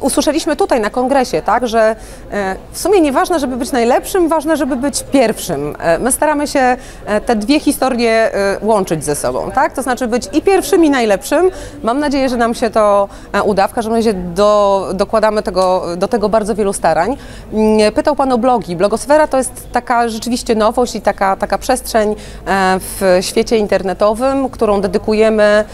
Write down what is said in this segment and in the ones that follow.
Usłyszeliśmy tutaj na kongresie, tak, że w sumie nieważne, żeby być najlepszym, ważne, żeby być pierwszym. My staramy się te dwie historie łączyć ze sobą, tak? To znaczy być i pierwszym, i najlepszym. Mam nadzieję, że nam się to uda. W każdym razie dokładamy do tego bardzo wielu starań. Pytał Pan o blogi. Blogosfera to jest taka rzeczywiście nowość i taka przestrzeń w świecie internetowym, którą dedykujemy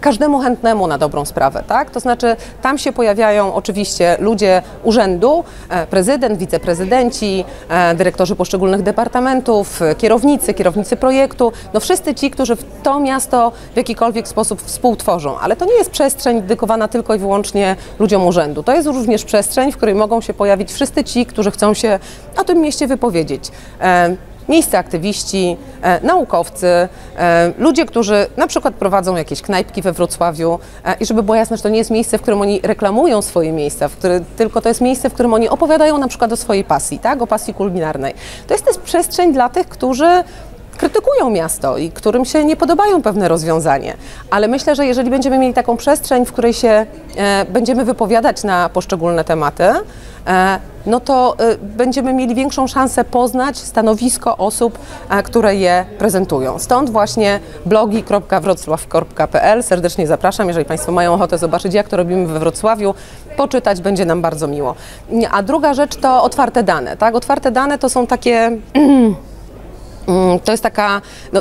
każdemu chętnemu na dobrą sprawę, tak? To znaczy tam się pojawiają oczywiście ludzie urzędu, prezydent, wiceprezydenci, dyrektorzy poszczególnych departamentów, kierownicy projektu, no wszyscy ci, którzy to miasto w jakikolwiek sposób współtworzą, ale to nie jest przestrzeń dedykowana tylko i wyłącznie ludziom urzędu. To jest również przestrzeń, w której mogą się pojawić wszyscy ci, którzy chcą się o tym mieście wypowiedzieć. Miejsce aktywiści, naukowcy, ludzie, którzy na przykład prowadzą jakieś knajpki we Wrocławiu i żeby było jasne, że to nie jest miejsce, w którym oni reklamują swoje miejsca, tylko to jest miejsce, w którym oni opowiadają na przykład o swojej pasji, tak? O pasji kulinarnej. To jest też przestrzeń dla tych, którzy krytykują miasto i którym się nie podobają pewne rozwiązania. Ale myślę, że jeżeli będziemy mieli taką przestrzeń, w której się będziemy wypowiadać na poszczególne tematy, no to będziemy mieli większą szansę poznać stanowisko osób, które je prezentują. Stąd właśnie blogi.wrocław.pl. Serdecznie zapraszam, jeżeli Państwo mają ochotę zobaczyć, jak to robimy we Wrocławiu, poczytać będzie nam bardzo miło. A druga rzecz to otwarte dane. Tak? Otwarte dane to są takie... To jest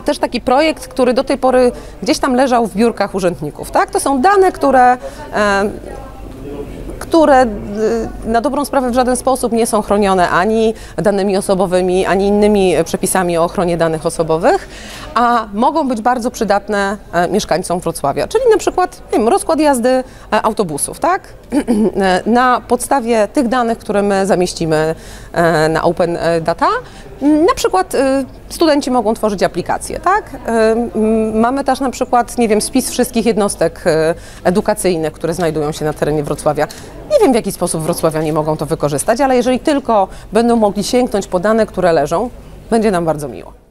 też taki projekt, który do tej pory gdzieś tam leżał w biurkach urzędników. Tak? To są dane, które na dobrą sprawę w żaden sposób nie są chronione ani danymi osobowymi, ani innymi przepisami o ochronie danych osobowych, a mogą być bardzo przydatne mieszkańcom Wrocławia, czyli na przykład rozkład jazdy autobusów, tak? Na podstawie tych danych, które my zamieścimy na Open Data, na przykład studenci mogą tworzyć aplikacje, tak? Mamy też na przykład, spis wszystkich jednostek edukacyjnych, które znajdują się na terenie Wrocławia. Nie wiem, w jaki sposób wrocławianie mogą to wykorzystać, ale jeżeli tylko będą mogli sięgnąć po dane, które leżą, będzie nam bardzo miło.